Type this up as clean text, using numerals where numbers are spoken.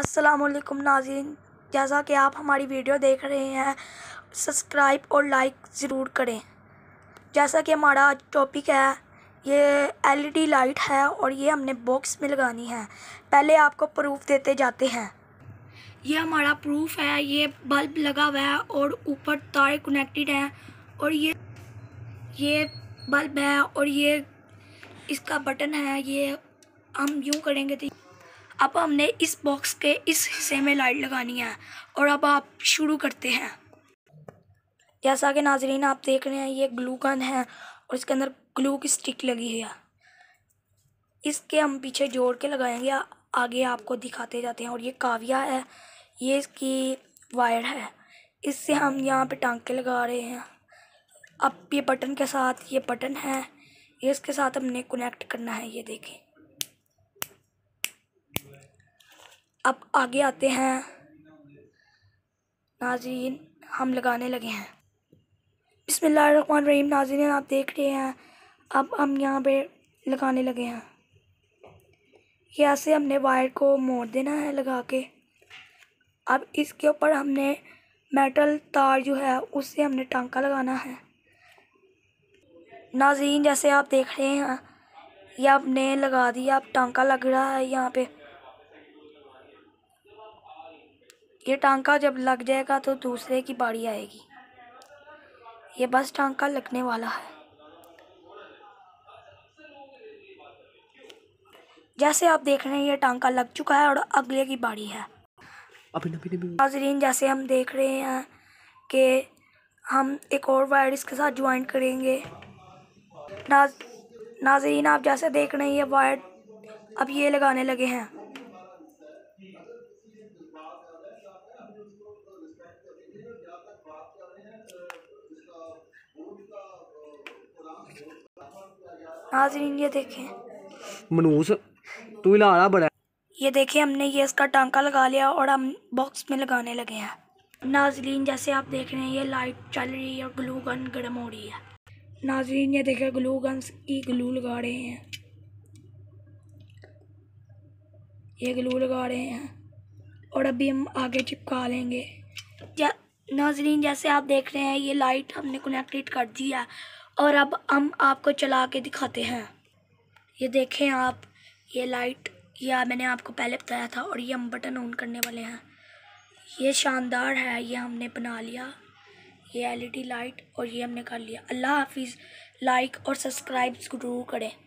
अस्सलामुअलैकुम नाज़रीन, जैसा कि आप हमारी वीडियो देख रहे हैं, सब्सक्राइब और लाइक ज़रूर करें। जैसा कि हमारा आज टॉपिक है, ये एलईडी लाइट है और ये हमने बॉक्स में लगानी है। पहले आपको प्रूफ देते जाते हैं। ये हमारा प्रूफ है, ये बल्ब लगा हुआ है और ऊपर तार कनेक्टेड है और ये बल्ब है और ये इसका बटन है। ये हम यूँ करेंगे तो अब हमने इस बॉक्स के इस हिस्से में लाइट लगानी है। और अब आप शुरू करते हैं। जैसा कि नाजरीन आप देख रहे हैं, ये ग्लू गन है और इसके अंदर ग्लू की स्टिक लगी हुई है। इसके हम पीछे जोड़ के लगाएंगे, आगे आपको दिखाते जाते हैं। और ये काविया है, ये इसकी वायर है, इससे हम यहाँ पे टांग के लगा रहे हैं। अब ये बटन के साथ, ये बटन है, ये इसके साथ हमने कनेक्ट करना है। ये देखें, अब आगे आते हैं। नाज़रीन हम लगाने लगे हैं। बिस्मिल्लाहिर्रहमानिर्रहीम। नाज़रीन आप देख रहे हैं, अब हम यहाँ पे लगाने लगे हैं। ये ऐसे हमने वायर को मोड़ देना है लगा के। अब इसके ऊपर हमने मेटल तार जो है उससे हमने टांका लगाना है। नाज़रीन जैसे आप देख रहे हैं, ये आपने लगा दिया। अब टांका लग रहा है यहाँ पे। ये टांका जब लग जाएगा तो दूसरे की बारी आएगी। ये बस टांका लगने वाला है। जैसे आप देख रहे हैं, ये टांका लग चुका है और अगले की बारी है। नाज़रीन जैसे हम देख रहे हैं कि हम एक और वायर इसके साथ ज्वाइन करेंगे। नाज़रीन आप जैसे देख रहे हैं, ये वायर अब ये लगाने लगे हैं। नाज़रीन ये देखें, मनूस तू हिला रहा बड़ा। ये देखें, हमने ये इसका टांका लगा लिया और हम बॉक्स में लगाने लगे हैं। नाज़रीन जैसे आप देख रहे हैं, ये लाइट चल रही है और ग्लू गन गर्म हो रही है। नाज़रीन ये देखें, ग्लू गन की ग्लू लगा रहे हैं। ये ग्लू लगा रहे हैं और अभी हम आगे चिपका लेंगे। नाज़रीन जैसे आप देख रहे हैं, ये लाइट हमने कनेक्टेड कर दी है और अब हम आपको चला के दिखाते हैं। ये देखें आप, ये लाइट या मैंने आपको पहले बताया था। और ये हम बटन ऑन करने वाले हैं। ये शानदार है, ये हमने बना लिया, ये एलईडी लाइट, और ये हमने कर लिया। अल्लाह हाफिज़। लाइक और सब्सक्राइब ज़रूर करें।